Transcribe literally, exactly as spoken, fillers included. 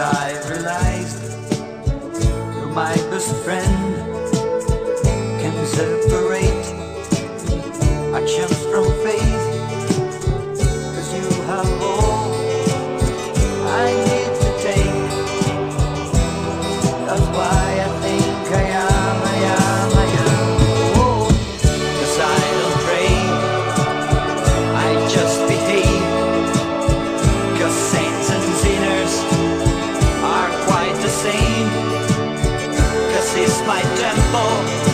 I realized you're my best friend, can separate a chance from faith, cause you have all I need to take. That's why I think I am, I am, I am, oh, cause I don't pray, I just behave, cause saints and sinners are quite the same, 'cause it's my tempo.